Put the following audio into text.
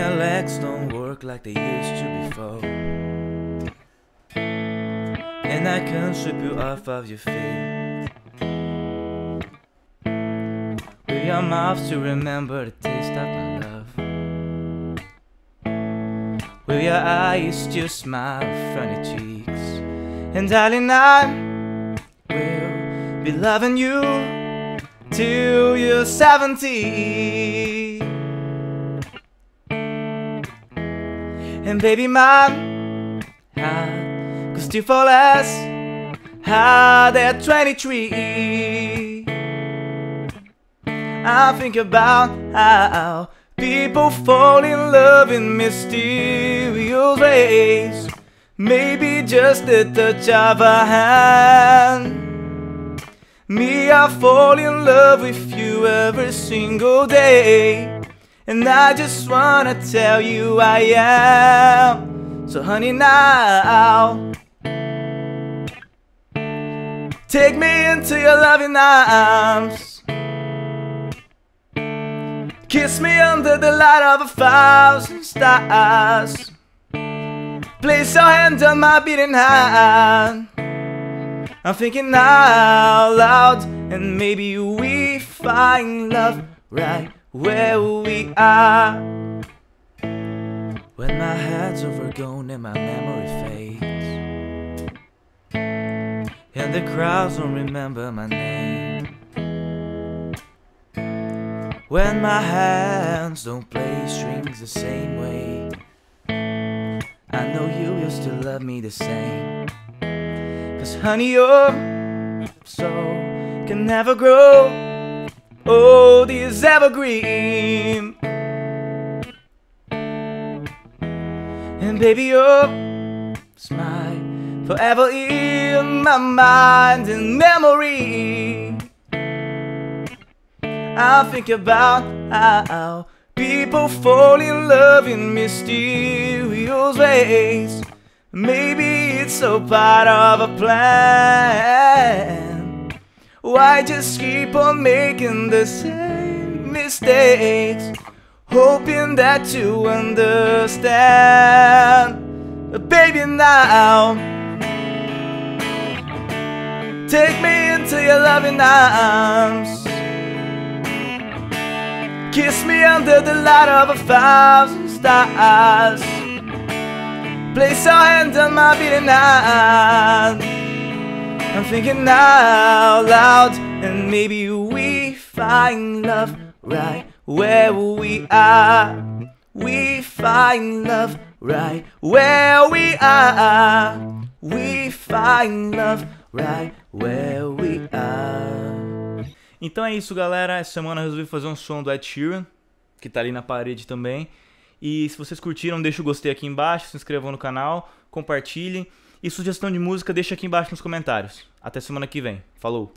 your legs don't work like they used to before, and I can't strip you off of your feet. With your mouth to remember the taste of my love, with your eyes to smile from your cheeks. And darling, I will be loving you till you're 70. And baby, my heart could still fall as hard at 23. I think about how people fall in love in mysterious ways, maybe just the touch of a hand. Me, I fall in love with you every single day, and I just wanna tell you I am. So honey, now take me into your loving arms, kiss me under the light of 1,000 stars, place your hand on my beating heart. I'm thinking out loud, and maybe we find love right where we are. When my heart's overgrown and my memory fades, and the crowds don't remember my name. When my hands don't play strings the same way, I know you will still love me the same. 'Cause honey, your soul can never grow old is evergreen. And baby, your smile forever in my mind and memory. I think about how people fall in love in mysterious ways, maybe it's all part of a plan. Why just keep on making the same mistakes, hoping that you understand? But baby, now take me into your loving arms, kiss me under the light of 1,000 stars, place your hand on my beating heart. I'm thinking out loud, and maybe we find love right where we are. We find love right where we are. We find love right where we are. Então é isso, galera. Essa semana eu resolvi fazer um som do Ed Sheeran, que tá ali na parede também. E se vocês curtiram, deixa o gostei aqui embaixo, se inscrevam no canal, compartilhem. E sugestão de música deixa aqui embaixo nos comentários. Até semana que vem. Falou!